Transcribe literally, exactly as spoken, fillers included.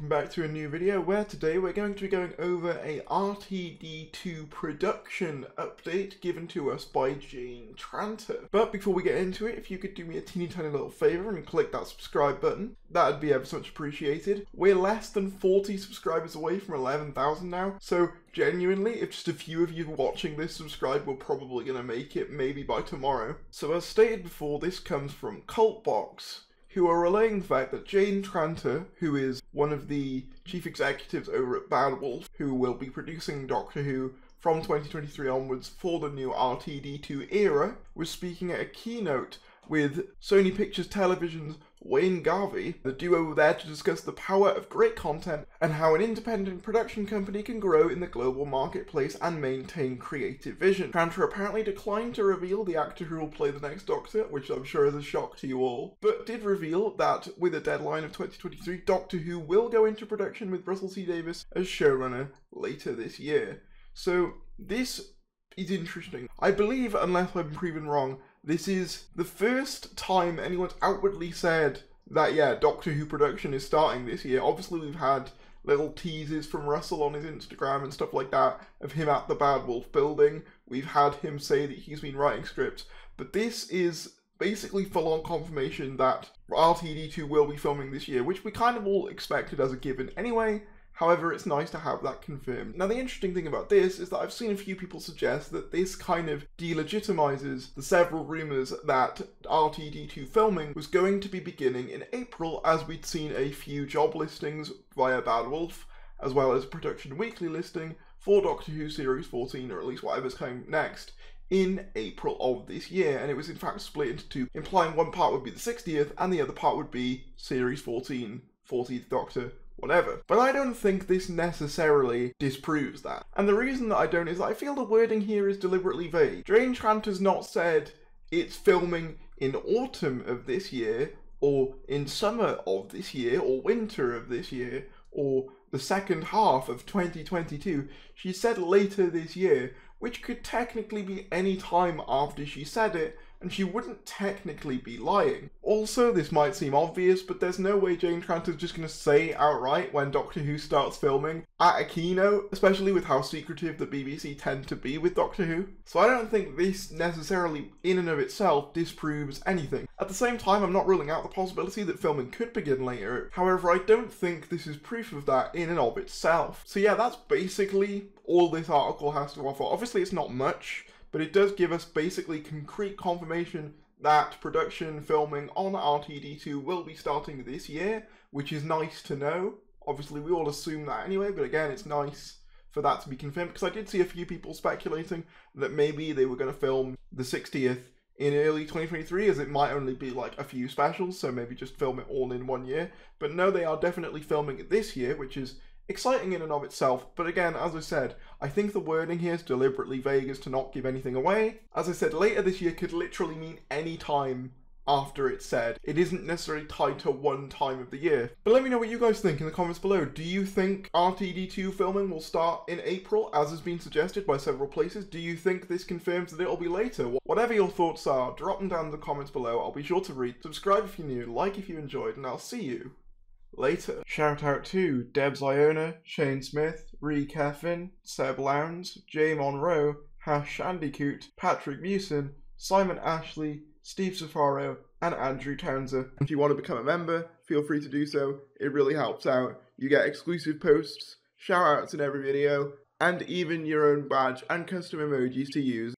welcome back to a new video where today we're going to be going over a R T D two production update given to us by Jane Tranter. But before we get into it, if you could do me a teeny tiny little favour and click that subscribe button, that'd be ever so much appreciated. We're less than forty subscribers away from eleven thousand now, so genuinely, if just a few of you watching this subscribe, we're probably going to make it maybe by tomorrow. So as stated before, this comes from Cult Box, who are relaying the fact that Jane Tranter, who is one of the chief executives over at Bad Wolf, who will be producing Doctor Who from twenty twenty-three onwards for the new R T D two era, was speaking at a keynote with Sony Pictures Television's Wayne Garvey. The duo were there to discuss the power of great content and how an independent production company can grow in the global marketplace and maintain creative vision. Tranter apparently declined to reveal the actor who will play the next Doctor, which I'm sure is a shock to you all, but did reveal that with a deadline of twenty twenty-three, Doctor Who will go into production with Russell T Davies as showrunner later this year. So this is interesting. I believe, unless I'm proven wrong, this is the first time anyone's outwardly said that, yeah, Doctor Who production is starting this year. Obviously, we've had little teases from Russell on his Instagram and stuff like that of him at the Bad Wolf building. We've had him say that he's been writing scripts. But this is basically full-on confirmation that R T D two will be filming this year, which we kind of all expected as a given anyway. However, it's nice to have that confirmed. Now, the interesting thing about this is that I've seen a few people suggest that this kind of delegitimizes the several rumors that R T D two filming was going to be beginning in April, as we'd seen a few job listings via Bad Wolf, as well as a Production Weekly listing for Doctor Who Series fourteen, or at least whatever's coming next, in April of this year, and it was in fact split into two, implying one part would be the sixtieth and the other part would be Series fourteen, fortieth Doctor, whatever. But I don't think this necessarily disproves that. And the reason that I don't is that I feel the wording here is deliberately vague. Jane Tranter's not said it's filming in autumn of this year, or in summer of this year, or winter of this year, or the second half of twenty twenty-two. She said later this year, which could technically be any time after she said it, and she wouldn't technically be lying. Also, this might seem obvious, but there's no way Jane Tranter's just going to say outright when Doctor Who starts filming at a keynote, especially with how secretive the B B C tend to be with Doctor Who. So I don't think this necessarily in and of itself disproves anything. At the same time, I'm not ruling out the possibility that filming could begin later. However, I don't think this is proof of that in and of itself. So yeah, that's basically all this article has to offer. Obviously, it's not much, but it does give us basically concrete confirmation that production filming on R T D two will be starting this year, which is nice to know. Obviously, we all assume that anyway, but again, it's nice for that to be confirmed, because I did see a few people speculating that maybe they were going to film the sixtieth in early twenty twenty-three, as it might only be like a few specials, so maybe just film it all in one year. But no, they are definitely filming it this year, which is exciting in and of itself, but again, as I said, I think the wording here is deliberately vague as to not give anything away. As I said, later this year could literally mean any time after it's said. It isn't necessarily tied to one time of the year. But let me know what you guys think in the comments below. Do you think R T D two filming will start in April, as has been suggested by several places? Do you think this confirms that it'll be later? Whatever your thoughts are, drop them down in the comments below. I'll be sure to read. Subscribe if you're new, like if you enjoyed, and I'll see you later. Shout out to Debs Iona, Shane Smith, Ree Keffin, Seb Lowndes, Jay Monroe, Hash Shandycoot, Patrick Mewson, Simon Ashley, Steve Safaro, and Andrew Townsend. If you want to become a member, feel free to do so. It really helps out. You get exclusive posts, shout outs in every video, and even your own badge and custom emojis to use.